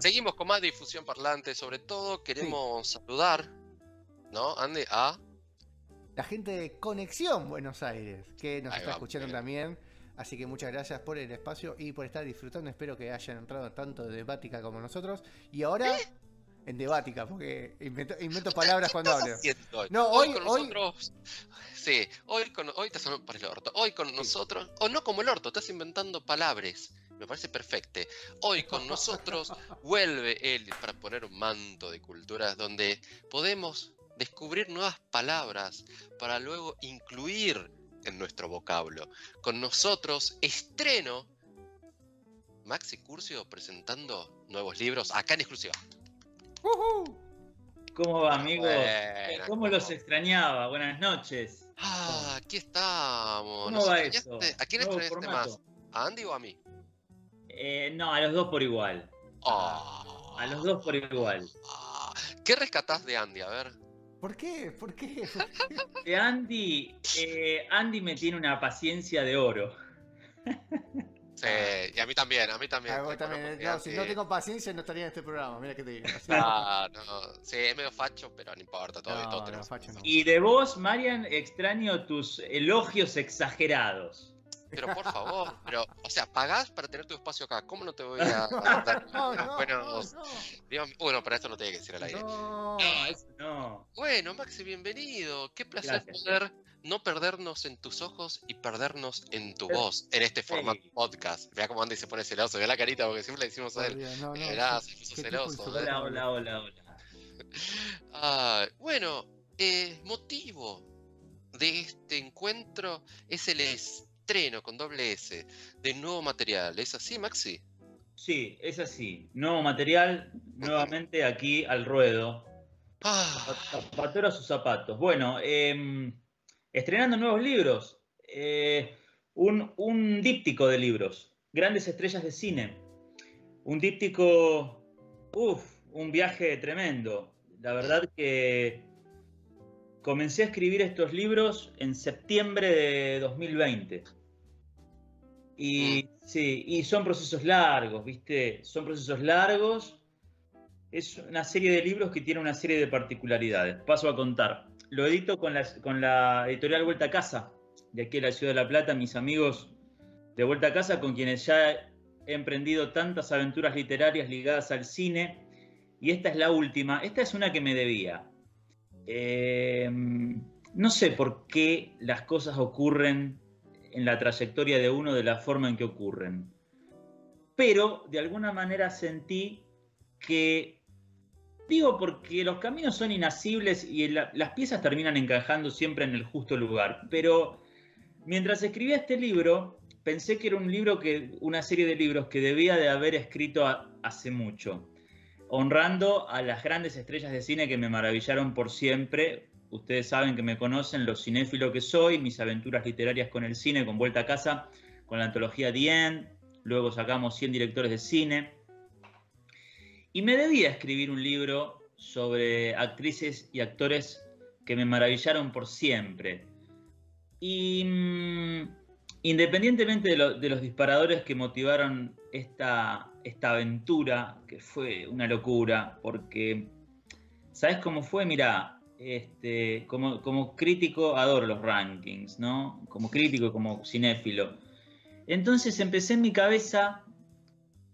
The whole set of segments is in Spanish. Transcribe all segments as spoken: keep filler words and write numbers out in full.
Seguimos con más difusión parlante, sobre todo queremos sí. saludar, ¿no? Ande a la gente de Conexión Buenos Aires, que nos Ahí está va, escuchando bien. también. Así que muchas gracias por el espacio y por estar disfrutando. Espero que hayan entrado tanto de Debática como nosotros. Y ahora, ¿Eh? en Debática, porque invento, invento palabras cuando hablo. Hoy? No, hoy, hoy con hoy... nosotros. Sí, hoy con hoy te sonó para el orto. Hoy con sí. nosotros. O no como el orto, estás inventando palabras. Me parece perfecto. Hoy con nosotros vuelve él para poner un manto de culturas donde podemos descubrir nuevas palabras para luego incluir en nuestro vocablo. Con nosotros estreno Maxi Curcio presentando nuevos libros acá en exclusiva. ¿Cómo va, amigos? Buena, ¿Cómo, ¿Cómo los extrañaba? Buenas noches. Ah, aquí estamos. ¿Cómo va eso? ¿A quién extrañaste más? ¿A Andy o a mí? Eh, no, a los dos por igual. Oh, a los dos por igual. Oh, ¿qué rescatás de Andy? A ver. ¿Por qué? ¿Por qué? ¿Por qué? De Andy, eh, Andy me tiene una paciencia de oro. Sí, y a mí también, a mí también. A también. No, si no tengo paciencia no estaría en este programa, mira que te digo. ¿Sí? Ah, no, sí, es medio facho, pero no importa, todavía no, todo tenemos. No, facho, no. Y de vos, Marian, extraño tus elogios exagerados. Pero por favor, pero, o sea, pagás para tener tu espacio acá. ¿Cómo no te voy a dar? No, no, bueno, no, no. Dios, bueno, para esto lo tenía que decir al aire. No, eso no. Bueno, Maxi, bienvenido. Qué placer Gracias. poder no perdernos en tus ojos y perdernos en tu pero, voz en este formato hey. podcast. Mirá cómo Andy se pone celoso. Mirá la carita, porque siempre le decimos a él. No, no, Mirá, no, se puso celoso. Hola, hola, hola, hola. Ah, bueno, eh, motivo de este encuentro es el es. estreno con doble S de nuevo material, ¿es así, Maxi? Sí, es así. Nuevo material, nuevamente aquí al ruedo. Ah. Zapatero a sus zapatos. Bueno, eh, estrenando nuevos libros. Eh, un, un díptico de libros. Grandes estrellas de cine. Un díptico. Uf, un viaje tremendo. La verdad que comencé a escribir estos libros en septiembre de dos mil veinte. Y, mm. sí, y son procesos largos, ¿viste? Son procesos largos. Es una serie de libros que tiene una serie de particularidades. Paso a contar. Lo edito con la, con la editorial Vuelta a Casa, de aquí de la Ciudad de La Plata, mis amigos de Vuelta a Casa, con quienes ya he emprendido tantas aventuras literarias ligadas al cine. Y esta es la última. Esta es una que me debía. Eh, no sé por qué las cosas ocurren en la trayectoria de uno de la forma en que ocurren, pero de alguna manera sentí que, digo, porque los caminos son inascibles y la, las piezas terminan encajando siempre en el justo lugar, pero mientras escribía este libro pensé que era un libro que, una serie de libros que debía de haber escrito a, hace mucho, honrando a las grandes estrellas de cine que me maravillaron por siempre. Ustedes saben que me conocen, lo cinéfilo que soy, mis aventuras literarias con el cine, con Vuelta a Casa, con la antología The End, luego sacamos cien directores de cine. Y me debía escribir un libro sobre actrices y actores que me maravillaron por siempre. Y independientemente de, lo, de los disparadores que motivaron esta... esta aventura, que fue una locura, porque ¿sabés cómo fue? Mirá, este, como, como crítico adoro los rankings, ¿no? Como crítico, como cinéfilo. Entonces empecé en mi cabeza,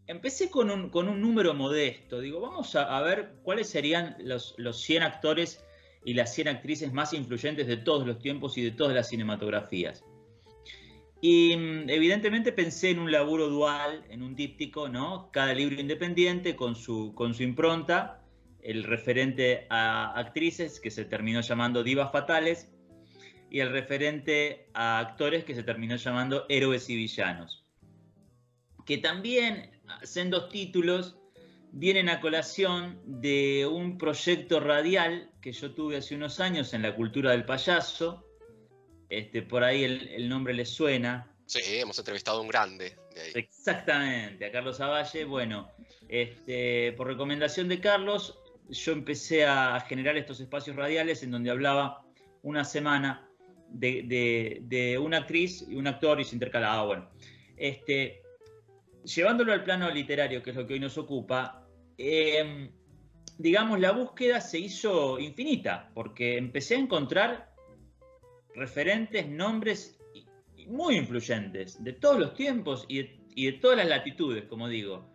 empecé con un, con un número modesto, digo, vamos a, a ver cuáles serían los, los cien actores y las cien actrices más influyentes de todos los tiempos y de todas las cinematografías. Y evidentemente pensé en un laburo dual, en un díptico, ¿no? Cada libro independiente con su, con su impronta, el referente a actrices, que se terminó llamando Divas Fatales, y el referente a actores, que se terminó llamando Héroes y Villanos. Que también, sendos títulos, vienen a colación de un proyecto radial que yo tuve hace unos años en la cultura del payaso. Este, por ahí el, el nombre les suena. Sí, hemos entrevistado a un grande de ahí. Exactamente, a Carlos Avalle. Bueno, este, por recomendación de Carlos, yo empecé a generar estos espacios radiales en donde hablaba una semana de, de, de una actriz y un actor y se intercalaba. Bueno, este, llevándolo al plano literario, que es lo que hoy nos ocupa, eh, digamos, la búsqueda se hizo infinita, porque empecé a encontrar referentes, nombres muy influyentes, de todos los tiempos y de, y de todas las latitudes, como digo.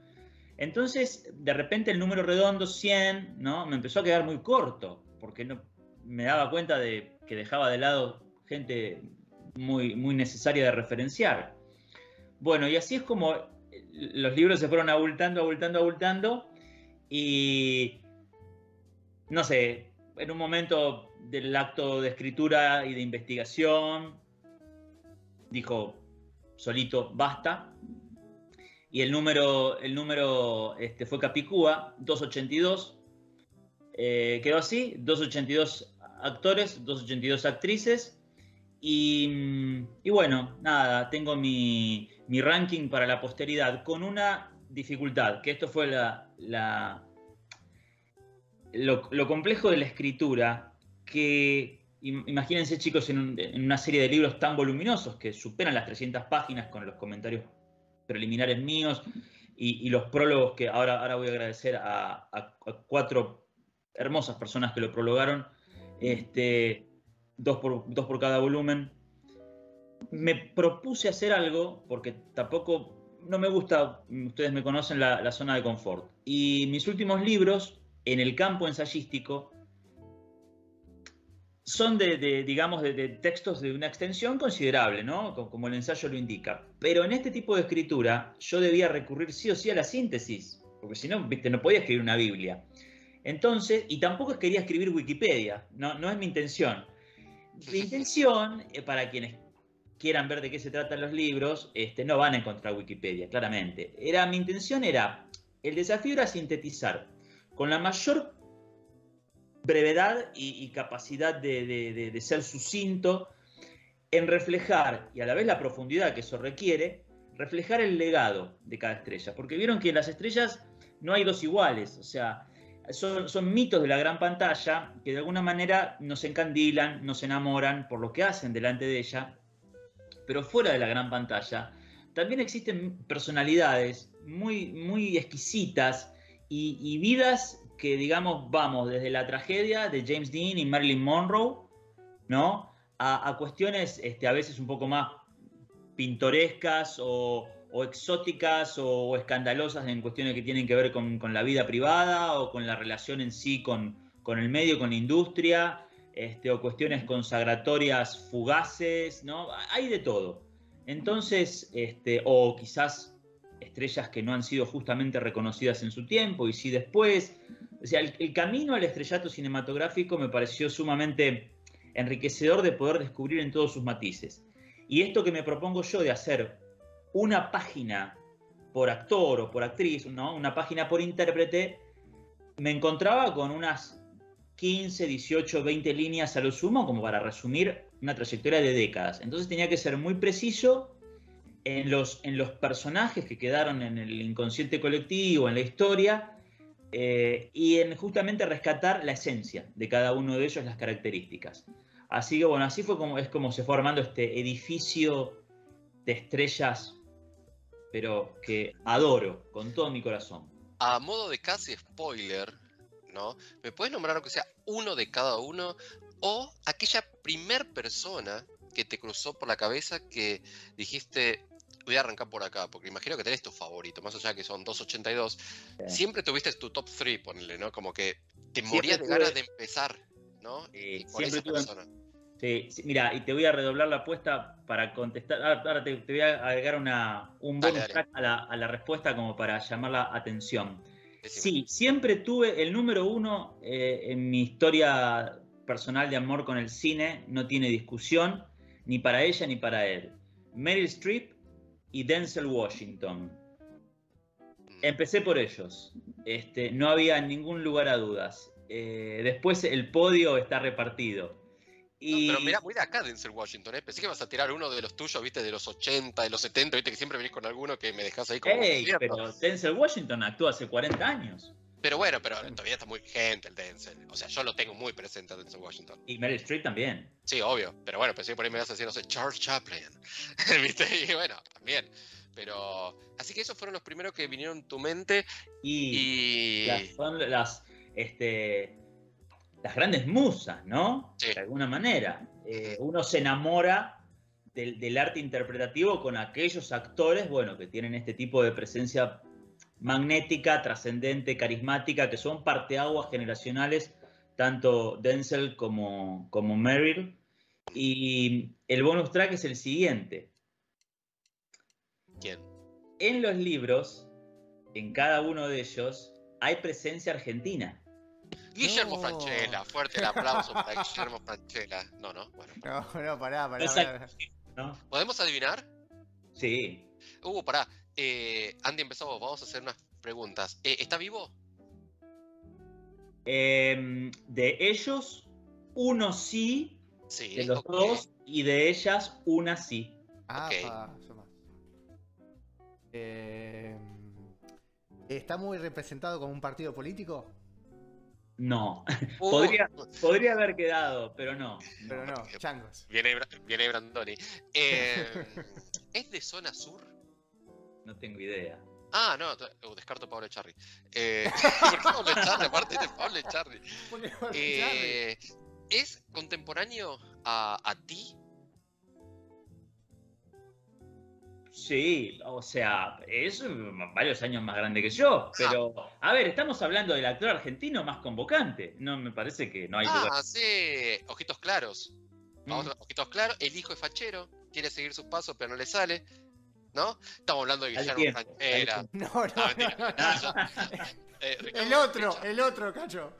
Entonces, de repente el número redondo, cien, ¿no?, me empezó a quedar muy corto, porque no, me daba cuenta de que dejaba de lado gente muy, muy necesaria de referenciar. Bueno, y así es como los libros se fueron abultando, abultando, abultando, y no sé, en un momento del acto de escritura y de investigación, dijo solito, basta. Y el número, el número este, fue Capicúa, doscientos ochenta y dos. Eh, quedó así, doscientos ochenta y dos actores, doscientos ochenta y dos actrices. Y, y bueno, nada, tengo mi, mi ranking para la posteridad con una dificultad, que esto fue la, la, lo, lo complejo de la escritura, que imagínense, chicos, en, un, en una serie de libros tan voluminosos que superan las trescientas páginas con los comentarios preliminares míos y, y los prólogos que ahora, ahora voy a agradecer a, a, a cuatro hermosas personas que lo prologaron, este, dos, por, dos por cada volumen. Me propuse hacer algo porque tampoco, no me gusta, ustedes me conocen, la, la zona de confort. Y mis últimos libros en el campo ensayístico son de, de digamos, de, de textos de una extensión considerable, ¿no?, como el ensayo lo indica. Pero en este tipo de escritura yo debía recurrir sí o sí a la síntesis, porque si no, viste, no podía escribir una Biblia. Entonces, y tampoco quería escribir Wikipedia, no, no es mi intención. Mi intención, para quienes quieran ver de qué se tratan los libros, este, no van a encontrar Wikipedia, claramente. Era, mi intención era, el desafío era sintetizar con la mayor brevedad y, y capacidad de, de, de, de ser sucinto, en reflejar, y a la vez la profundidad que eso requiere, reflejar el legado de cada estrella. Porque vieron que en las estrellas no hay dos iguales, o sea, son, son mitos de la gran pantalla que de alguna manera nos encandilan, nos enamoran por lo que hacen delante de ella, pero fuera de la gran pantalla también existen personalidades muy, muy exquisitas y, y vidas que, digamos, vamos desde la tragedia de James Dean y Marilyn Monroe, ¿no?, a, a cuestiones este, a veces un poco más pintorescas o, o exóticas o, o escandalosas en cuestiones que tienen que ver con, con la vida privada o con la relación en sí con, con el medio, con la industria, este, o cuestiones consagratorias fugaces, ¿no? Hay de todo. Entonces, este, o quizás estrellas que no han sido justamente reconocidas en su tiempo y sí después. O sea, el, el camino al estrellato cinematográfico me pareció sumamente enriquecedor de poder descubrir en todos sus matices. Y esto que me propongo yo de hacer una página por actor o por actriz, ¿no?, una página por intérprete, me encontraba con unas quince, dieciocho, veinte líneas a lo sumo como para resumir una trayectoria de décadas. Entonces tenía que ser muy preciso En los, en los personajes que quedaron en el inconsciente colectivo, en la historia, eh, y en justamente rescatar la esencia de cada uno de ellos, las características. Así que bueno, así fue como, es como se fue armando este edificio de estrellas, pero que adoro con todo mi corazón. A modo de casi spoiler, ¿no?, ¿me puedes nombrar aunque sea uno de cada uno o aquella primer persona que te cruzó por la cabeza que dijiste, voy a arrancar por acá? Porque imagino que tenés tu favorito, más allá que son doscientos ochenta y dos. Sí. Siempre tuviste tu top tres, ponele, ¿no? Como que te morías de ganas de empezar, ¿no? Sí, por esa tuve... persona. Sí, sí, mira, y te voy a redoblar la apuesta para contestar. Ahora te, te voy a agregar una, un bonus dale, dale. A, la, a la respuesta como para llamar la atención. Decime. Sí, siempre tuve el número uno eh, en mi historia personal de amor con el cine, no tiene discusión, ni para ella ni para él. Meryl Streep y Denzel Washington. Empecé por ellos. Este, no había ningún lugar a dudas. Eh, después el podio está repartido. Y... No, pero mirá, muy de acá Denzel Washington, ¿eh? Pensé que vas a tirar uno de los tuyos, viste, de los ochenta, de los setenta, viste que siempre venís con alguno que me dejás ahí como... Ey, pero Denzel Washington actuó hace cuarenta años. Pero bueno, pero todavía está muy vigente el Denzel. O sea, yo lo tengo muy presente, Denzel Washington. Y Meryl Streep también. Sí, obvio. Pero bueno, pensé que por ahí me vas a decir, no sé, Charles Chaplin. ¿Viste? Y bueno, también. Pero así que esos fueron los primeros que vinieron a tu mente. Y, y... Las, son las, este, las grandes musas, ¿no? Sí. De alguna manera. Eh, uno se enamora del, del arte interpretativo con aquellos actores, bueno, que tienen este tipo de presencia magnética, trascendente, carismática, que son parteaguas generacionales, tanto Denzel como, como Meryl. Y el bonus track es el siguiente. ¿Quién? En los libros, en cada uno de ellos, hay presencia argentina. Guillermo no. Francella, fuerte el aplauso para Guillermo Francella. No, no, bueno. No, no, pará, pará. pará. ¿No? ¿Podemos adivinar? Sí. Uh, pará. Eh, Andy, empezamos, vamos a hacer unas preguntas. Eh, ¿Está vivo? Eh, de ellos, uno sí, sí de los okay. dos, y de ellas, una sí. Ah, okay. eh, ¿Está muy representado como un partido político? No, uh, podría, podría haber quedado, pero no. Pero no, changos. Viene, viene Brandoni. Eh, ¿Es de zona sur? No tengo idea. Ah, no, uh, descarto Pablo Echarri. Eh, ¿Por qué Pablo Echarri? Aparte de Pablo Echarri. Eh, ¿Es contemporáneo a, a ti? Sí, o sea, es varios años más grande que yo, pero, a ver, estamos hablando del actor argentino más convocante, no me parece que no hay duda. Ah, sí, Ojitos Claros, mm. Ojitos Claros, el hijo es fachero, quiere seguir sus pasos pero no le sale, ¿no? Estamos hablando de Guillermo Francella. No, no, no, mentira, no, no, no. Eh, Ricardo, el otro, Richard. el otro, cacho.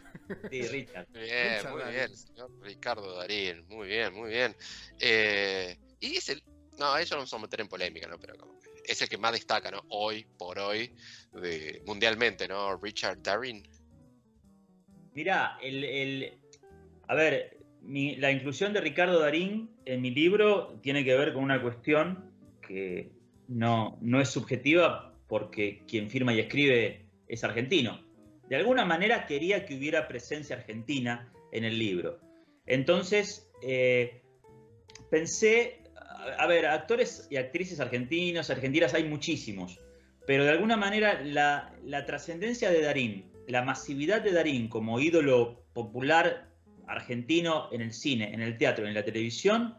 Sí, Richard. Bien, Richard muy Darín. bien, señor Ricardo Darín, muy bien, muy bien. Eh, y es el... No, ellos no nos vamos a meter en polémica, ¿no? Pero como es el que más destaca, ¿no? Hoy por hoy, de, mundialmente, ¿no? Richard Darín. Mirá, el, el, a ver, mi, la inclusión de Ricardo Darín en mi libro tiene que ver con una cuestión que no, no es subjetiva porque quien firma y escribe es argentino. De alguna manera quería que hubiera presencia argentina en el libro. Entonces, eh, pensé... A ver, actores y actrices argentinos, argentinas, hay muchísimos. Pero de alguna manera la, la trascendencia de Darín, la masividad de Darín como ídolo popular argentino en el cine, en el teatro, en la televisión,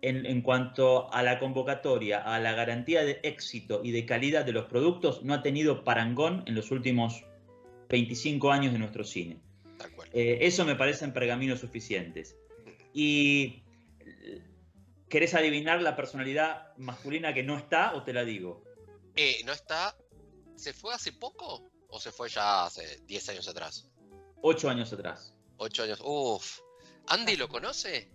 en, en cuanto a la convocatoria, a la garantía de éxito y de calidad de los productos, no ha tenido parangón en los últimos veinticinco años de nuestro cine. Eh, eso me parecen pergaminos suficientes. Y... ¿Querés adivinar la personalidad masculina que no está o te la digo? Eh, no está. ¿Se fue hace poco o se fue ya hace diez años atrás? ocho años atrás. ocho años. Uff. ¿Andy lo conoce?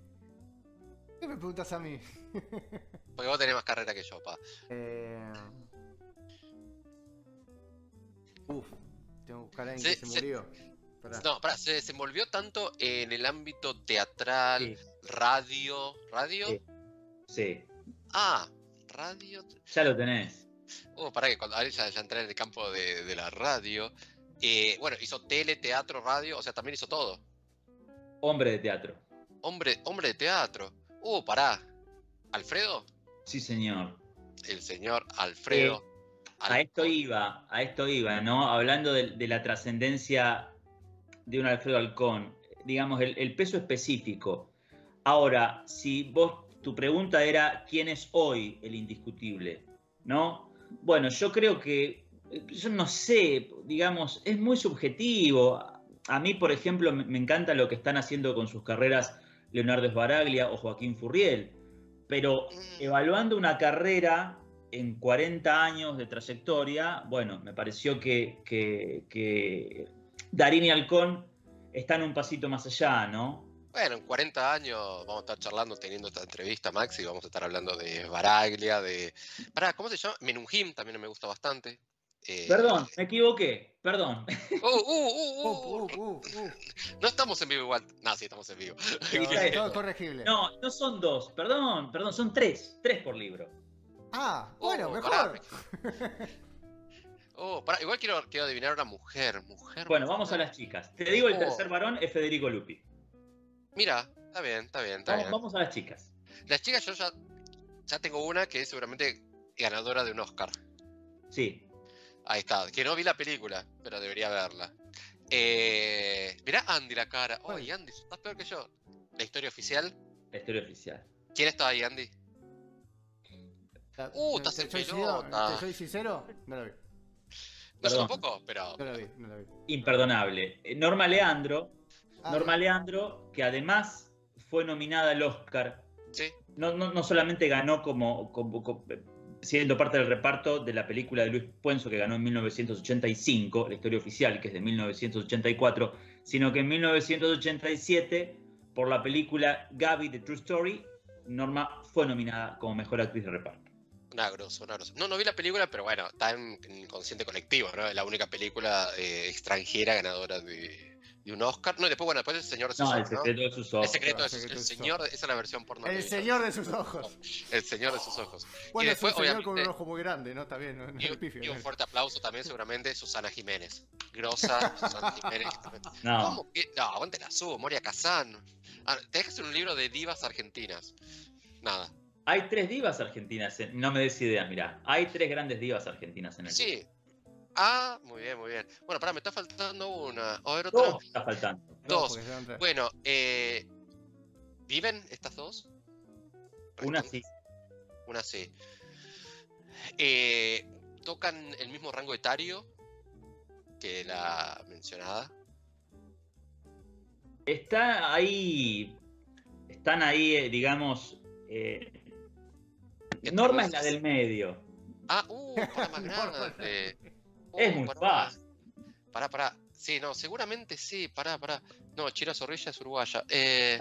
¿Qué me preguntas a mí? Porque vos tenés más carrera que yo, pa. Eh... Uff. Tengo que buscar a alguien se, que se, se... murió. Pará. No, pará, se desenvolvió tanto en el ámbito teatral, sí. radio. ¿Radio? Sí. Sí. Ah, radio. Ya lo tenés. Oh, para que cuando ya, ya entré en el campo de, de la radio. Eh, bueno, hizo tele, teatro, radio, o sea, también hizo todo. Hombre de teatro. Hombre, hombre de teatro. Oh, pará. ¿Alfredo? Sí, señor. El señor Alfredo. Eh, a esto iba, a esto iba, ¿no? Hablando de, de la trascendencia de un Alfredo Alcón, digamos, el, el peso específico. Ahora, si vos... Tu pregunta era, ¿quién es hoy el indiscutible? ¿No? Bueno, yo creo que, yo no sé, digamos, es muy subjetivo. A mí, por ejemplo, me encanta lo que están haciendo con sus carreras Leonardo Sbaraglia o Joaquín Furriel, pero evaluando una carrera en cuarenta años de trayectoria, bueno, me pareció que, que, que Darín y Alcón están un pasito más allá, ¿no? Bueno, en cuarenta años vamos a estar charlando, teniendo esta entrevista, Maxi, vamos a estar hablando de Sbaraglia, de... Pará, ¿cómo se llama? Menunjim también me gusta bastante. Eh... Perdón, me equivoqué, perdón. Uh, uh, uh, uh, uh, uh, uh. No estamos en vivo igual. No, sí, estamos en vivo. No, es todo corregible. No, no son dos, perdón, perdón, son tres, tres por libro. Ah, bueno, uh, mejor. Pará. Oh, pará. Igual quiero, quiero adivinar una mujer, mujer. Bueno, mujer. Vamos a las chicas. Te digo, el tercer varón es Federico Luppi. Mira, está bien, está bien, está vamos, bien. Vamos a las chicas. Las chicas, yo ya, ya tengo una que seguramente ganadora de un Oscar. Sí. Ahí está, que no vi la película, pero debería verla. Eh, mirá Andy la cara. Oye, Andy, estás peor que yo. La historia oficial. La historia oficial. ¿Quién está ahí, Andy? La, uh, estás en pelota. ¿Te soy sincero? No la vi. No, yo tampoco, pero... No la vi, no la vi. Imperdonable. Norma Aleandro, ah, Norma no. Aleandro, que además fue nominada al Oscar. Sí. No, no, no solamente ganó como, como, como siendo parte del reparto de la película de Luis Puenzo que ganó en mil novecientos ochenta y cinco, La historia oficial, que es de mil novecientos ochenta y cuatro, sino que en mil novecientos ochenta y siete, por la película Gaby, The True Story, Norma fue nominada como mejor actriz de reparto. Una grosa, una grosa. No, no vi la película, pero bueno, está en inconsciente colectivo, ¿no? Es la única película eh, extranjera ganadora de, de un Oscar. No, y después, bueno, después El Señor de sus Ojos. No, El Secreto de sus Ojos. El Secreto de sus Ojos. Esa es la versión porno. El Señor de sus Ojos. El Señor de sus Ojos. Bueno, y después, es un señor con un ojo muy grande, ¿no? También, no, no y, pifio, y un fuerte aplauso también, seguramente, Susana Giménez. Grosa, Susana Giménez. No. ¿Cómo que? No, aguante la subo, Moria Casán. Ah, te dejas un libro de divas argentinas. Nada. Hay tres divas argentinas, en, no me des ideas, mirá. Hay tres grandes divas argentinas en el sí. País. Ah, muy bien, muy bien. Bueno, pará, me está faltando una. A ver, otra. Dos está faltando. Dos. No, bueno, eh, ¿viven estas dos? Una sí. Una sí. Eh, ¿Tocan el mismo rango etario que la mencionada? Está ahí. Están ahí, digamos. Eh, Norma es la del medio. Ah, uh, para más grande. Uh, es muy fácil. Pará, pará. Sí, no, seguramente sí. Pará, pará. No, Chira Zorrilla es uruguaya. Eh,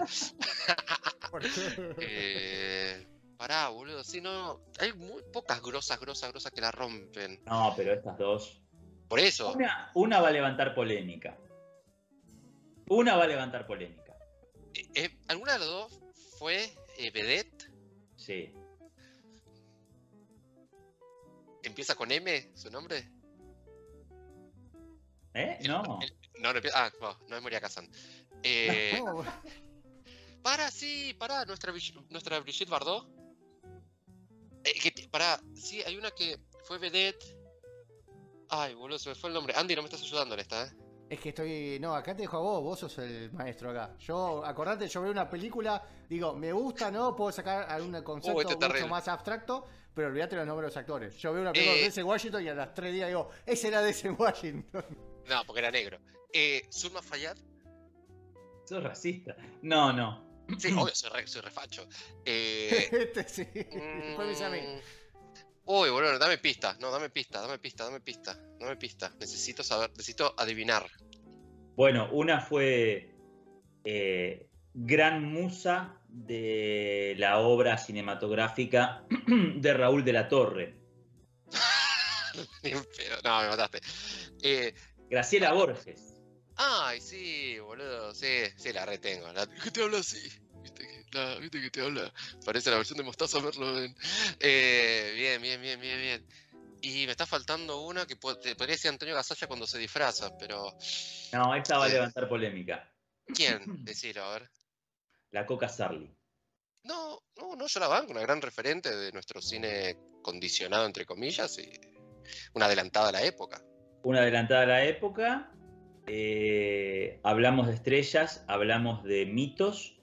eh, pará, boludo. Sí, no. Hay muy pocas grosas, grosas, grosas que la rompen. No, pero estas dos. Por eso. Una, una va a levantar polémica. Una va a levantar polémica. Eh, eh, ¿Alguna de las dos fue eh, vedette? Sí. ¿Empieza con M su nombre? ¿Eh? El, no. El, no, no empieza. Ah, no, no es Moria Casán. Eh, no. Para, sí, para, nuestra, nuestra Brigitte Bardot. Eh, que, para, sí, hay una que fue vedette. Ay, boludo, se me fue el nombre. Andy, no me estás ayudando en esta, ¿eh? Es que estoy... No, acá te dejo a vos, vos sos el maestro acá. Yo, acordate, yo veo una película, digo, me gusta, ¿no? Puedo sacar algún concepto oh, este mucho terrible. Más abstracto, pero olvídate los nombres de los actores. Yo veo una película eh, de Denzel Washington y a las tres días digo, ese era Denzel Washington. No, porque era negro. Eh, ¿Zulma Fayad? ¿Sos racista? No, no. Sí, obvio, soy, re, soy refacho. Eh... este sí, después me dice a mí. Uy, boludo, dame pista, no, dame pista, dame pista, dame pista, dame pista. Necesito saber, necesito adivinar. Bueno, una fue eh, gran musa de la obra cinematográfica de Raúl de la Torre. No, me mataste. Eh, Graciela ah, Borges. Ay, sí, boludo, sí, sí, la retengo. La... ¿Qué te hablo así? ¿Viste que, la, ¿Viste que te habla? Parece la versión de Mostaza, verlo en... Eh, bien, bien, bien, bien, bien. Y me está faltando una que puede, podría ser Antonio Gasalla cuando se disfraza, pero... No, esta va eh, a levantar polémica. ¿Quién? Decilo, a ver. La Coca Sarli. No, no, no, yo la banco, una gran referente de nuestro cine condicionado, entre comillas, y una adelantada a la época. Una adelantada a la época. Eh, hablamos de estrellas, hablamos de mitos.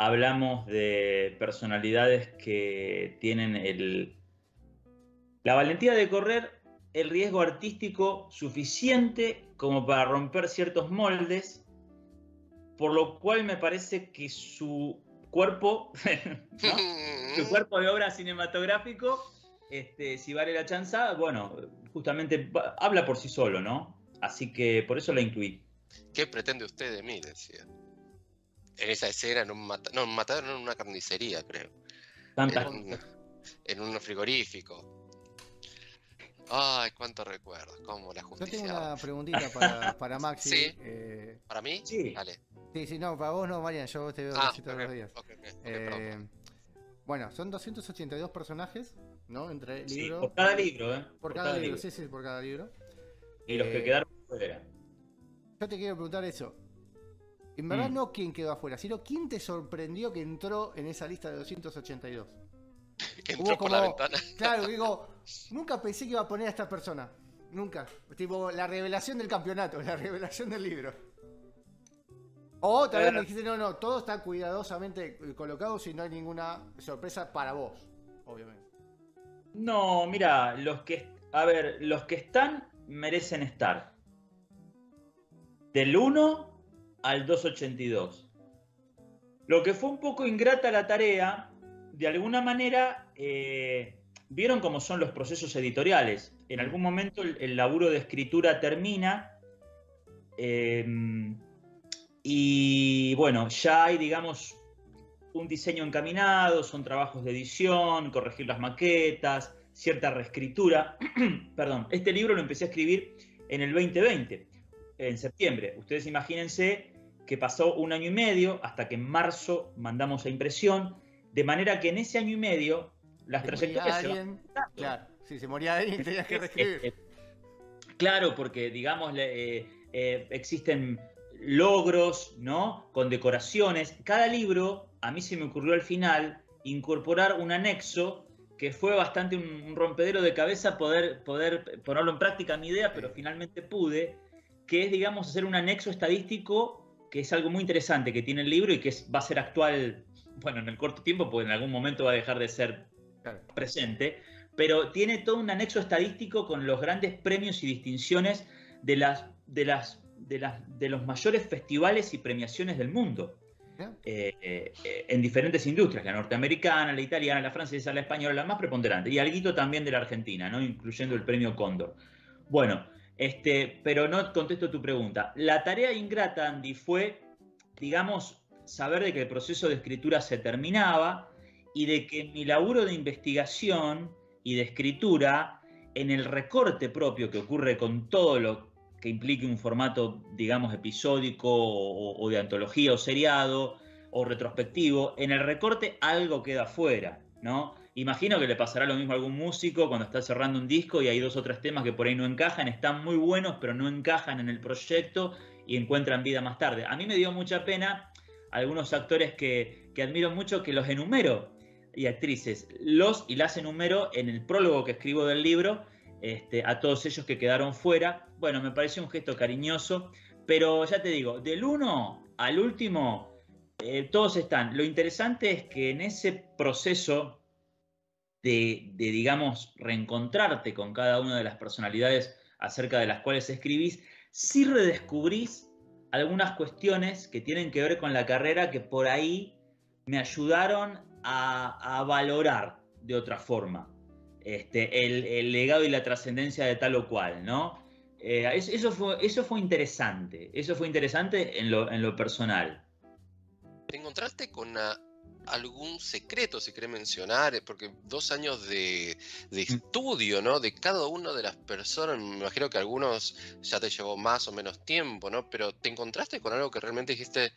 Hablamos de personalidades que tienen el, la valentía de correr el riesgo artístico suficiente como para romper ciertos moldes, por lo cual me parece que su cuerpo, ¿no? Su cuerpo de obra cinematográfico, este, si vale la chanza, bueno, justamente habla por sí solo, ¿no? Así que por eso la incluí. ¿Qué pretende usted de mí? Decía. En esa escena, en un matadero, no, mata, no, en una carnicería, creo. Fantástico. En un, en un frigorífico. Ay, cuántos recuerdos, cómo la justicia. Yo tengo una preguntita para, para Maxi. ¿Sí? Eh... ¿Para mí? Sí. Dale. Sí, sí, no, para vos no, Marian, yo te veo ah, okay, todos los días. Okay, okay, okay, eh, bueno, son doscientos ochenta y dos personajes, ¿no? Entre el sí, libro. Por cada libro, ¿eh? Por, por cada, cada libro, libro, sí, sí, por cada libro. Y eh, los que quedaron fuera. Yo te quiero preguntar eso. En verdad mm. no quién quedó afuera, sino quién te sorprendió que entró en esa lista de doscientos ochenta y dos. que entró como, por la ventana. Claro, digo, nunca pensé que iba a poner a esta persona. Nunca. Tipo, la revelación del campeonato, la revelación del libro. O tal vez me dijiste, no, no, todo está cuidadosamente colocado si no hay ninguna sorpresa para vos, obviamente. No, mira, los que, a ver, los que están merecen estar. Del uno al doscientos ochenta y dos. Lo que fue un poco ingrata la tarea, de alguna manera, eh, vieron cómo son los procesos editoriales. En algún momento el, el laburo de escritura termina eh, y bueno, ya hay, digamos, un diseño encaminado, son trabajos de edición, corregir las maquetas, cierta reescritura. Perdón, este libro lo empecé a escribir en el veinte veinte, en septiembre. Ustedes imagínense que pasó un año y medio hasta que en marzo mandamos a impresión, de manera que en ese año y medio las trayectorias se van... Claro, si se moría alguien tenías que reescribir. Claro, porque digamos eh, eh, existen logros, ¿no? Condecoraciones. Cada libro, a mí se me ocurrió al final incorporar un anexo que fue bastante un, un rompedero de cabeza poder, poder ponerlo en práctica mi idea, pero finalmente pude, que es, digamos, hacer un anexo estadístico, que es algo muy interesante que tiene el libro y que es, va a ser actual, bueno, en el corto tiempo, porque en algún momento va a dejar de ser presente, pero tiene todo un anexo estadístico con los grandes premios y distinciones de las, de las, de las, de los mayores festivales y premiaciones del mundo. Eh, eh, en diferentes industrias, la norteamericana, la italiana, la francesa, la española, la más preponderante, y alguito también de la Argentina, ¿no? Incluyendo el premio Cóndor. Bueno, este, pero no contesto tu pregunta. La tarea ingrata, Andy, fue, digamos, saber de que el proceso de escritura se terminaba y de que mi laburo de investigación y de escritura, en el recorte propio que ocurre con todo lo que implique un formato, digamos, episódico o, o de antología o seriado o retrospectivo, en el recorte algo queda fuera, ¿no? Imagino que le pasará lo mismo a algún músico cuando está cerrando un disco y hay dos o tres temas que por ahí no encajan, están muy buenos pero no encajan en el proyecto y encuentran vida más tarde. A mí me dio mucha pena algunos actores que, que admiro mucho, que los enumero, y actrices, los y las enumero en el prólogo que escribo del libro. Este, a todos ellos que quedaron fuera, bueno, me pareció un gesto cariñoso, pero ya te digo, del uno al último, eh, todos están. Lo interesante es que en ese proceso de, de, digamos, reencontrarte con cada una de las personalidades acerca de las cuales escribís, sí redescubrís algunas cuestiones que tienen que ver con la carrera que por ahí me ayudaron a, a valorar de otra forma. Este, el, el legado y la trascendencia de tal o cual, ¿no? Eh, eso, eso, fue, eso fue interesante, eso fue interesante en lo, en lo personal. ¿Te encontraste con una, algún secreto, si querés mencionar? Porque dos años de, de estudio, ¿no? De cada una de las personas, me imagino que algunos ya te llevó más o menos tiempo, ¿no? Pero ¿te encontraste con algo que realmente dijiste,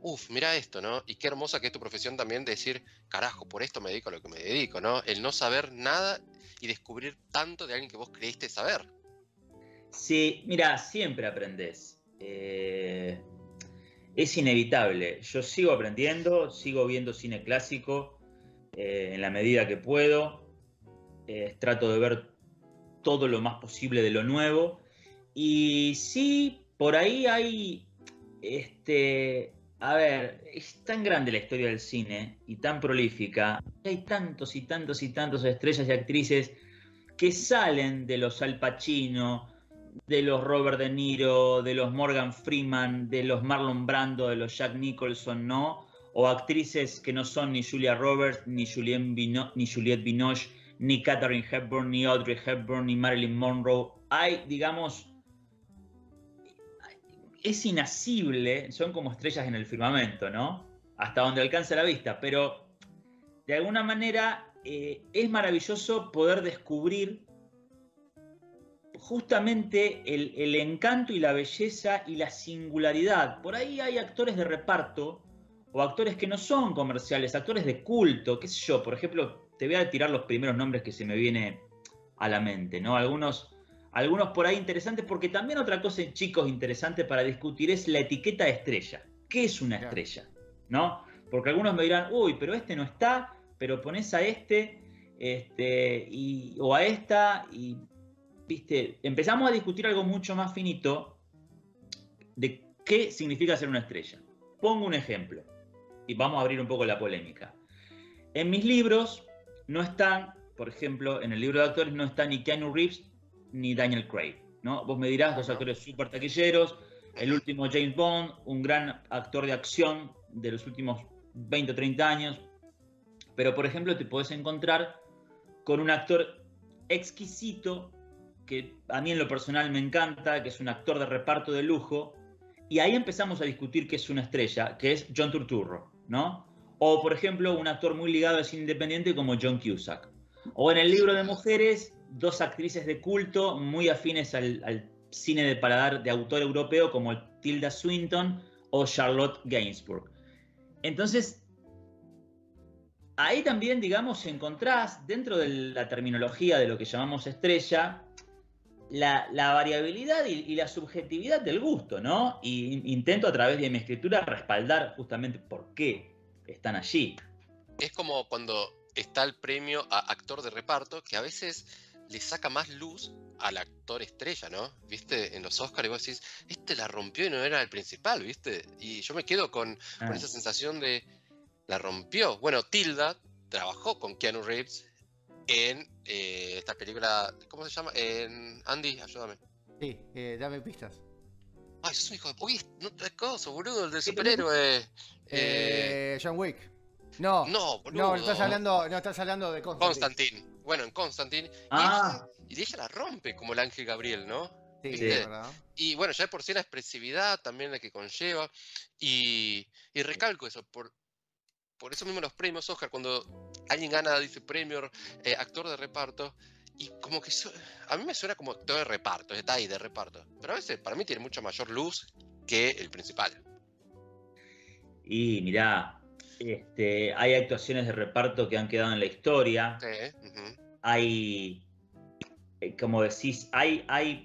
uf, mira esto, ¿no? Y qué hermosa que es tu profesión también, decir, carajo, por esto me dedico a lo que me dedico, ¿no? El no saber nada y descubrir tanto de alguien que vos creíste saber. Sí, mira, siempre aprendés. Eh, es inevitable. Yo sigo aprendiendo, sigo viendo cine clásico eh, en la medida que puedo. Eh, trato de ver todo lo más posible de lo nuevo. Y sí, por ahí hay... este A ver, es tan grande la historia del cine y tan prolífica, hay tantos y tantos y tantos estrellas y actrices que salen de los Al Pacino, de los Robert De Niro, de los Morgan Freeman, de los Marlon Brando, de los Jack Nicholson, ¿no? O actrices que no son ni Julia Roberts, ni Juliette Binoche, ni, Juliette Binoche, ni Katharine Hepburn, ni Audrey Hepburn, ni Marilyn Monroe. Hay, digamos... es inasible, son como estrellas en el firmamento, ¿no? Hasta donde alcanza la vista, pero de alguna manera eh, es maravilloso poder descubrir justamente el, el encanto y la belleza y la singularidad. Por ahí hay actores de reparto o actores que no son comerciales, actores de culto, qué sé yo. Por ejemplo, te voy a tirar los primeros nombres que se me viene a la mente, ¿no? Algunos... Algunos por ahí interesantes, porque también otra cosa, chicos, interesante para discutir es la etiqueta de estrella. ¿Qué es una estrella? ¿No? Porque algunos me dirán, uy, pero este no está, pero pones a este. este, y, o a esta, y viste, empezamos a discutir algo mucho más finito de qué significa ser una estrella. Pongo un ejemplo, y vamos a abrir un poco la polémica. En mis libros no están, por ejemplo, en el libro de actores no están ni Keanu Reeves ni Daniel Craig, ¿no? Vos me dirás, dos actores súper taquilleros, el último James Bond, un gran actor de acción de los últimos veinte o treinta años, pero por ejemplo te podés encontrar con un actor exquisito, que a mí en lo personal me encanta, que es un actor de reparto de lujo, y ahí empezamos a discutir qué es una estrella, que es John Turturro, ¿no? O por ejemplo un actor muy ligado a ese independiente como John Cusack. O en el libro de mujeres, dos actrices de culto muy afines al, al cine de paladar de autor europeo como Tilda Swinton o Charlotte Gainsbourg. Entonces, ahí también, digamos, encontrás dentro de la terminología de lo que llamamos estrella la, la variabilidad y, y la subjetividad del gusto, ¿no? Y intento a través de mi escritura respaldar justamente por qué están allí. Es como cuando está el premio a actor de reparto, que a veces le saca más luz al actor estrella, ¿no? ¿Viste? En los Oscars vos decís, este la rompió y no era el principal, ¿viste? Y yo me quedo con, ah. con esa sensación de, la rompió. Bueno, Tilda trabajó con Keanu Reeves en eh, esta película, ¿cómo se llama? En Andy, ayúdame. Sí, eh, dame pistas. Ay, sos un hijo de puta, no otra cosa, boludo, el de superhéroe. Eh, eh, John Wick. No, no, boludo. No, estás hablando, no estás hablando de Constantine. Constantine. Bueno, en Constantine. Ah. Y, ella, y ella la rompe como el ángel Gabriel, ¿no? Sí, sí, ¿verdad? Y bueno, ya por sí la expresividad también la que conlleva. Y, y recalco eso, por, por eso mismo los premios Oscar, cuando alguien gana, dice premio, eh, actor de reparto, y como que su, a mí me suena como actor de reparto, está ahí de reparto. Pero a veces para mí tiene mucha mayor luz que el principal. Y mirá. Este, hay actuaciones de reparto que han quedado en la historia. Sí, uh-huh. Hay, como decís, hay, hay,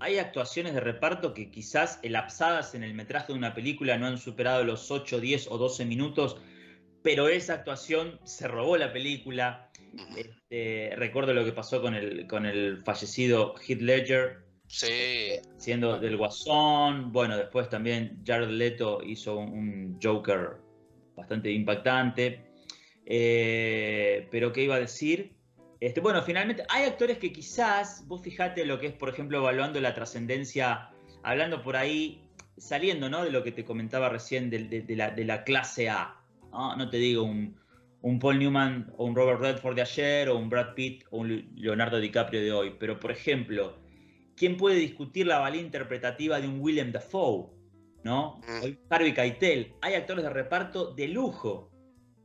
hay actuaciones de reparto que quizás elapsadas en el metraje de una película no han superado los ocho, diez o doce minutos, pero esa actuación se robó la película. Uh-huh. Este, recuerdo lo que pasó con el, con el fallecido Heath Ledger. Sí. Siendo del Guasón. Bueno, después también Jared Leto hizo un, un Joker bastante impactante. Eh, pero ¿qué iba a decir? Este, bueno, finalmente hay actores que quizás, vos fijate lo que es, por ejemplo, evaluando la trascendencia, hablando por ahí, saliendo, ¿no?, de lo que te comentaba recién de, de, de, la, de la clase A. No, no te digo un, un Paul Newman o un Robert Redford de ayer o un Brad Pitt o un Leonardo DiCaprio de hoy. Pero, por ejemplo, ¿quién puede discutir la valía interpretativa de un Willem Dafoe, ¿no? Harvey Keitel. Hay actores de reparto de lujo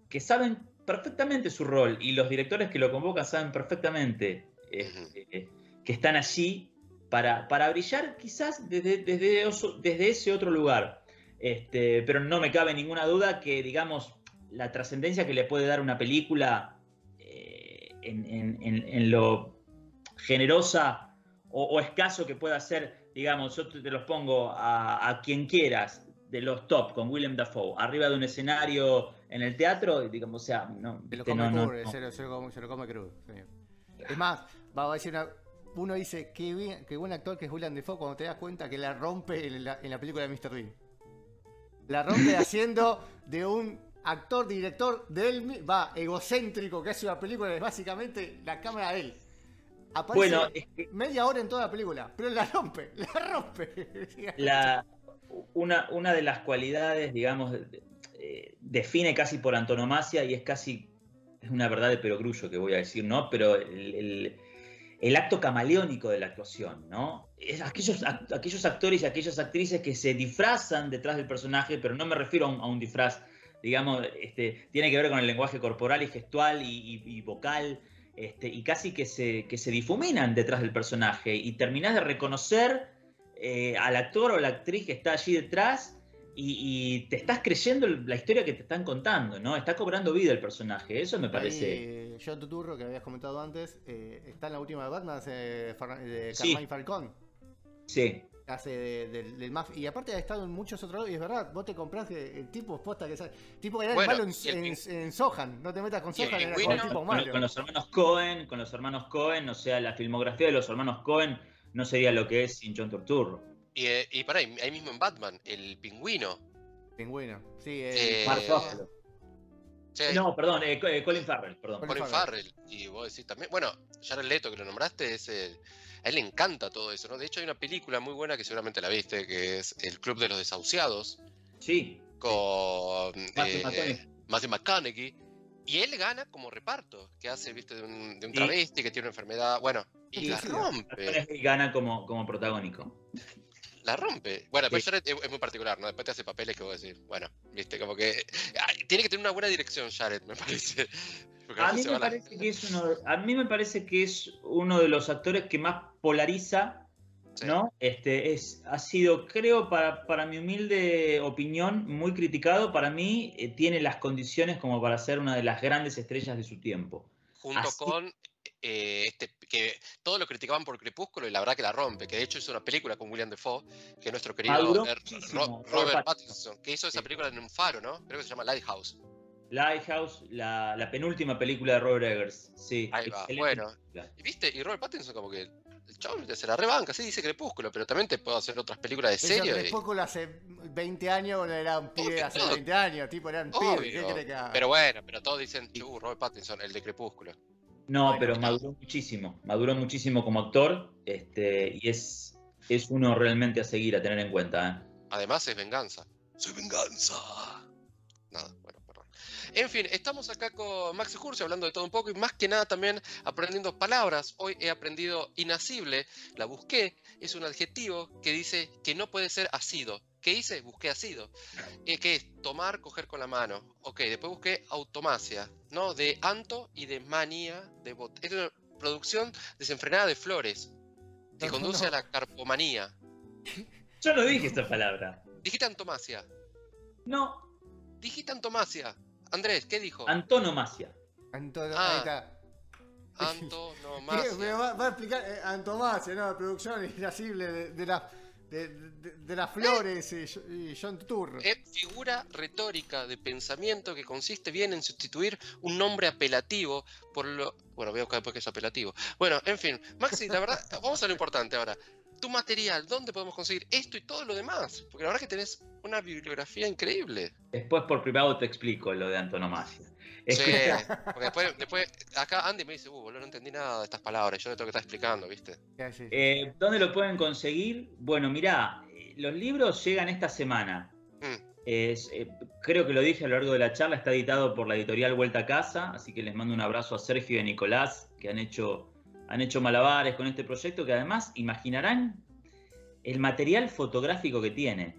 que saben perfectamente su rol y los directores que lo convocan saben perfectamente eh, eh, que están allí para, para brillar quizás desde, desde, oso, desde ese otro lugar. Este, pero no me cabe ninguna duda que, digamos, la trascendencia que le puede dar una película eh, en, en, en, en lo generosa O, o escaso que pueda ser, digamos, yo te los pongo a, a quien quieras, de los top, con Willem Dafoe, arriba de un escenario en el teatro, digamos, o sea, no. Se lo come no, crudo, no, se, lo, se, lo, se lo come crudo, señor. Es más, vamos a decir una, uno dice, qué bien, qué buen actor que es Willem Dafoe, cuando te das cuenta que la rompe en la, en la película de mister Bean. La rompe haciendo de un actor, director, de él, va, egocéntrico, que hace una película que es básicamente la cámara de él. Aparece bueno, es que, media hora en toda la película, pero la rompe, la rompe. La, una, una de las cualidades, digamos, eh, define casi por antonomasia, y es casi, es una verdad de perogrullo que voy a decir, ¿no? Pero el, el, el acto camaleónico de la actuación, ¿no? Es aquellos, act, aquellos actores y aquellas actrices que se disfrazan detrás del personaje, pero no me refiero a un, a un disfraz, digamos, este, tiene que ver con el lenguaje corporal y gestual y, y, y vocal. Este, y casi que se, que se difuminan detrás del personaje y terminás de reconocer eh, al actor o la actriz que está allí detrás y, y te estás creyendo la historia que te están contando, ¿no? Está cobrando vida el personaje, eso me parece. Ahí, John Turturro, que habías comentado antes, eh, está en la última de Batman eh, de Carmine sí. Falcón. Sí. hace de, de, del mafia. Y aparte ha estado en muchos otros lados. Y es verdad, vos te compras el tipo posta que sale. Tipo que era bueno, el malo en, el, en, en Sohan. No te metas con Sohan, era como el tipo malo. Con, con los hermanos Cohen, con los hermanos Cohen, o sea, la filmografía de los hermanos Cohen no sería lo que es sin John Turturro. Y, eh, y pará, ahí mismo en Batman, el pingüino. Pingüino, sí, el... eh... Mark Ruffalo. Sí. No, perdón, eh, Colin Farrell, perdón. Colin, Colin Farrell. Farrell, y vos decís también, bueno, Jared Leto, que lo nombraste, es el, a él le encanta todo eso, ¿no? De hecho hay una película muy buena que seguramente la viste, que es El Club de los Desahuciados. Sí. Con sí. Eh, Matthew McConaughey. Y él gana como reparto, que hace, viste, de un, de un travesti, sí, que tiene una enfermedad, bueno, y sí, la sí, rompe. Y gana como, como protagónico. La rompe. Bueno, pero sí, Jared es muy particular, ¿no? Después te hace papeles que vos decís, bueno, viste, como que... Tiene que tener una buena dirección, Jared, me parece. A mí me parece, la... que es uno, a mí me parece que es uno de los actores que más polariza, sí, ¿no? Este, es, ha sido, creo, para, para mi humilde opinión, muy criticado. Para mí, eh, tiene las condiciones como para ser una de las grandes estrellas de su tiempo. Junto Así... con... Eh, este, que todos lo criticaban por Crepúsculo y la verdad que la rompe, que de hecho hizo una película con Willem Dafoe, que nuestro querido Ro Ro Robert Pattinson, que hizo esa película en un faro, ¿no? Creo que se llama Lighthouse. Lighthouse, la, la penúltima película de Robert Eggers, sí. Ahí va, bueno. Y viste, y Robert Pattinson como que el chabón se la rebanca, sí dice Crepúsculo, pero también te puedo hacer otras películas de serio. Crepúsculo y... hace veinte años era un pibe, hace todo. veinte años, tipo, era un pibe. ¿Qué crees que haga? Pero bueno, pero todos dicen, uh, Robert Pattinson, el de Crepúsculo. No, bueno, pero maduró muchísimo, maduró muchísimo como actor, este, y es, es uno realmente a seguir, a tener en cuenta. ¿Eh? Además es venganza. ¡Soy venganza! Nada, bueno, perdón. En fin, estamos acá con Maxi Curcio hablando de todo un poco y más que nada también aprendiendo palabras. Hoy he aprendido inasible, la busqué, es un adjetivo que dice que no puede ser asido. ¿Qué hice? Busqué asido. Eh, ¿Qué es? Tomar, coger con la mano. Ok, después busqué automacia, ¿no? De anto y de manía de bot. Es una producción desenfrenada de flores que no, conduce no. a la carpomanía. Yo no dije esta palabra. Dijiste antomacia. No. Dijiste antomacia. Andrés, ¿qué dijo? Antonomacia. Antonomacia. Ah, antonomacia. Me va, va a explicar eh, antomacia, ¿no? La producción inasible de, de la... De, de, de las flores y eh, John Turturro. Es figura retórica de pensamiento que consiste bien en sustituir un nombre apelativo por lo... Bueno, voy a buscar después que es apelativo. Bueno, en fin, Maxi, la verdad, vamos a lo importante ahora. Tu material, ¿dónde podemos conseguir esto y todo lo demás? Porque la verdad es que tenés una bibliografía increíble. Después por privado te explico lo de antonomasia. Es sí, que... porque después, después acá Andy me dice, uh, boludo, no entendí nada de estas palabras, yo le tengo que estar explicando, ¿viste? Eh, ¿Dónde lo pueden conseguir? Bueno, mirá, los libros llegan esta semana. Mm. Es, eh, creo que lo dije a lo largo de la charla, está editado por la editorial Vuelta a Casa, así que les mando un abrazo a Sergio y a Nicolás, que han hecho, han hecho malabares con este proyecto, que además, imaginarán el material fotográfico que tiene.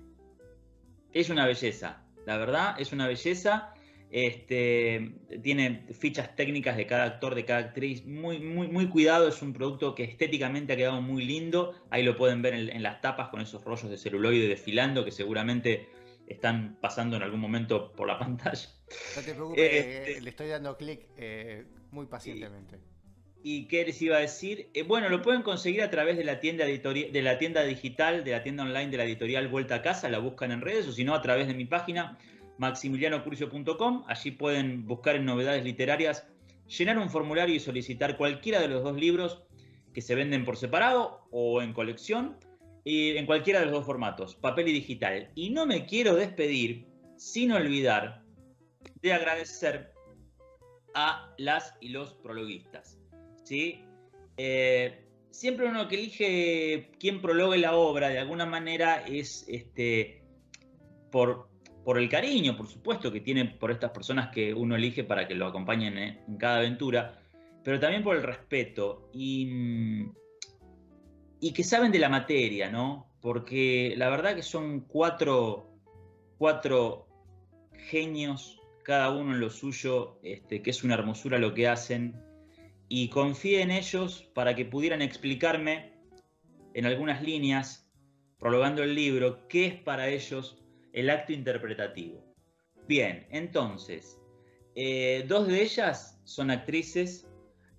Es una belleza, la verdad, es una belleza. Este, tiene fichas técnicas de cada actor, de cada actriz, muy, muy, muy cuidado, es un producto que estéticamente ha quedado muy lindo, ahí lo pueden ver en, en las tapas con esos rollos de celuloide desfilando que seguramente están pasando en algún momento por la pantalla. No te preocupes, este, eh, le estoy dando clic eh, muy pacientemente. Y, ¿Y qué les iba a decir? Eh, bueno, lo pueden conseguir a través de la tienda editorial, de la tienda digital, de la tienda online de la editorial Vuelta a Casa, la buscan en redes o si no a través de mi página maximiliano curcio punto com, allí pueden buscar en novedades literarias, llenar un formulario y solicitar cualquiera de los dos libros que se venden por separado o en colección, y en cualquiera de los dos formatos, papel y digital. Y no me quiero despedir sin olvidar de agradecer a las y los prologuistas, ¿sí? Eh, siempre uno que elige quién prologue la obra de alguna manera es este, por... por el cariño, por supuesto, que tiene por estas personas que uno elige para que lo acompañen en cada aventura, pero también por el respeto y, y que saben de la materia, ¿no? Porque la verdad que son cuatro, cuatro genios, cada uno en lo suyo, este, que es una hermosura lo que hacen, y confié en ellos para que pudieran explicarme en algunas líneas, prologando el libro, qué es para ellos el acto interpretativo. Bien, entonces, eh, dos de ellas son actrices.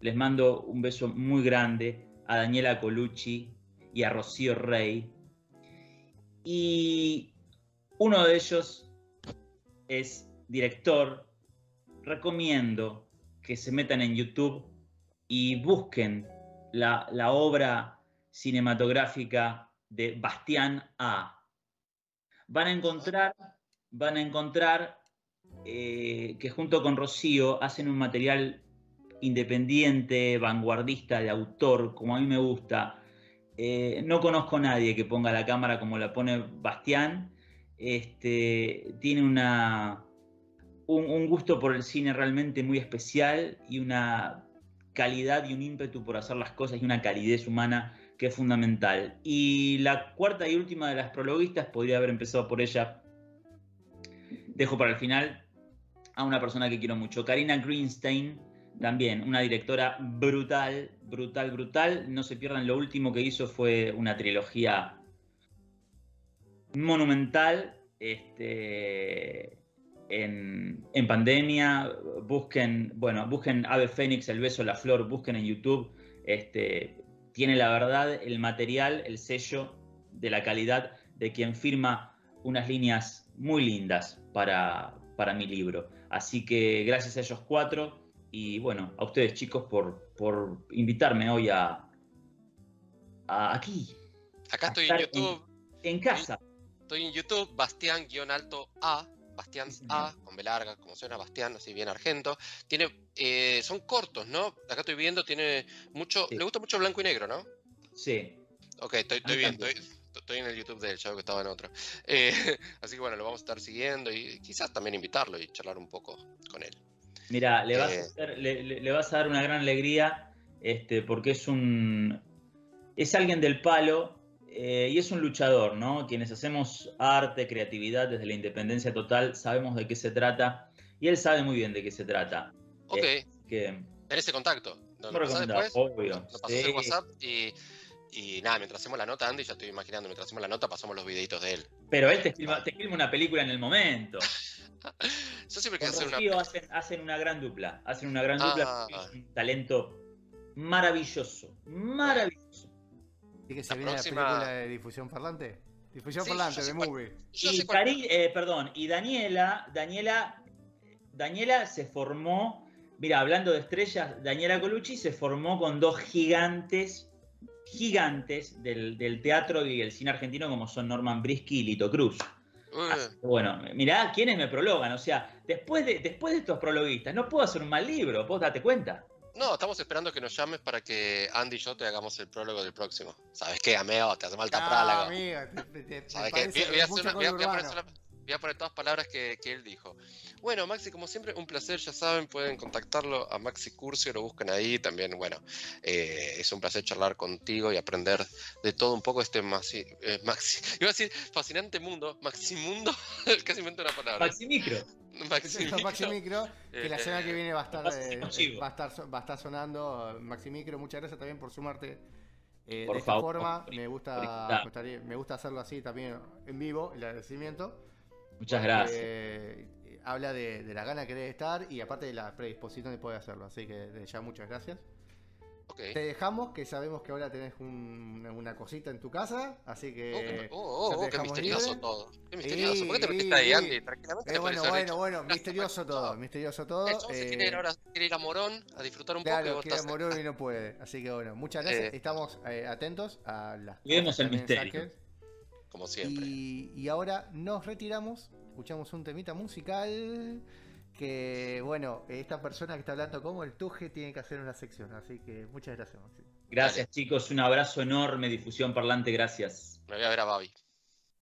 Les mando un beso muy grande a Daniela Colucci y a Rocío Rey. y uno de ellos es director. Recomiendo que se metan en YouTube y busquen la, la obra cinematográfica de Bastián A. Van a encontrar, van a encontrar eh, que junto con Rocío hacen un material independiente, vanguardista, de autor, como a mí me gusta. Eh, no conozco a nadie que ponga la cámara como la pone Bastián. Este, tiene una, un, un gusto por el cine realmente muy especial y una calidad y un ímpetu por hacer las cosas y una calidez humana que es fundamental. Y la cuarta y última de las prologuistas, podría haber empezado por ella, dejo para el final a una persona que quiero mucho, Karina Greenstein. También una directora brutal, brutal, brutal. No se pierdan, lo último que hizo fue una trilogía monumental. Este, en, en pandemia, busquen, bueno, busquen Ave Fénix, El beso, la flor, busquen en YouTube. Este, tiene la verdad, el material, el sello de la calidad de quien firma unas líneas muy lindas para, para mi libro. Así que gracias a ellos cuatro. Y bueno, a ustedes chicos por, por invitarme hoy a, a aquí. Acá estoy en YouTube. En, en casa. Estoy en YouTube, Bastián-A, Bastián A, con B larga, como suena Bastián, así bien argento. Tiene, eh, son cortos, ¿no? Acá estoy viendo, tiene mucho, sí. Le gusta mucho blanco y negro, ¿no? Sí. Ok, estoy, estoy bien, estoy, estoy en el YouTube del show que estaba en otro. Eh, así que bueno, lo vamos a estar siguiendo y quizás también invitarlo y charlar un poco con él. Mira, le, eh. le, le, le vas a dar una gran alegría, este, porque es un es alguien del palo eh, y es un luchador, ¿no? Quienes hacemos arte, creatividad desde la independencia total, sabemos de qué se trata y él sabe muy bien de qué se trata. Ok. Eh, que... ¿Tenés el contacto? No, no después, obvio. Nos, nos pasás sí. el WhatsApp y... Y nada, mientras hacemos la nota, Andy, ya estoy imaginando, mientras hacemos la nota pasamos los videitos de él. Pero él te filma, te filma una película en el momento. Yo siempre quiero hacer una... Hacen, hacen una gran dupla, hacen una gran dupla, ah, es un talento maravilloso, maravilloso. ¿Y que se la viene próxima... la película de Difusión Parlante? Difusión sí, Parlante, de cuál, Movie. Y, cuál... eh, perdón, y Daniela, Daniela, Daniela se formó, mira, hablando de estrellas, Daniela Colucci se formó con dos gigantes... gigantes del, del teatro y el cine argentino como son Norman Brisky y Lito Cruz. Uh. Bueno, mirá quiénes me prologan, o sea, después de, después de estos prologuistas no puedo hacer un mal libro, vos date cuenta. No, estamos esperando que nos llames para que Andy y yo te hagamos el prólogo del próximo. ¿Sabes qué, ameo? Te hace mal taprálago. ¿Sabes qué? Voy a poner todas las palabras que, que él dijo. Bueno, Maxi, como siempre, un placer, ya saben, pueden contactarlo a Maxi Curcio, lo buscan ahí también. Bueno, eh, es un placer charlar contigo y aprender de todo un poco este Maxi, eh, Maxi iba a decir fascinante mundo, Maximundo, casi invento una palabra. Maximicro. Maximicro, Maximicro, que la semana que viene va a estar, eh, va a estar, va a estar sonando Maximicro. Muchas gracias también por sumarte. Eh, por de esta favor, forma, por, me gusta, por, me gusta hacerlo así también en vivo, el agradecimiento. Muchas gracias. Eh, habla de, de la gana que debe estar y aparte de la predisposición de poder hacerlo. Así que desde ya muchas gracias. Okay. Te dejamos, que sabemos que ahora tenés un, una cosita en tu casa. Así que... Oh, oh, oh, qué misterioso libre. Todo. Qué misterioso. Y, ¿por qué te metiste ahí, Andy? Tranquilamente. Eh, bueno, bueno, bueno. Misterioso todo. Misterioso todo. Entonces eh, quiere, ir ahora, quiere ir a Morón a disfrutar un claro, poco. Claro, quiere ir a Morón y no puede. Así que bueno, muchas gracias. Eh. Estamos eh, atentos a las cosas, el misterio. Mensajes. Como siempre. Y, y ahora nos retiramos, escuchamos un temita musical que, bueno, esta persona que está hablando como el Tuje tiene que hacer una sección, así que muchas gracias, Maxi. Gracias, chicos, un abrazo enorme, Difusión Parlante, gracias. Me voy a ver a Babi.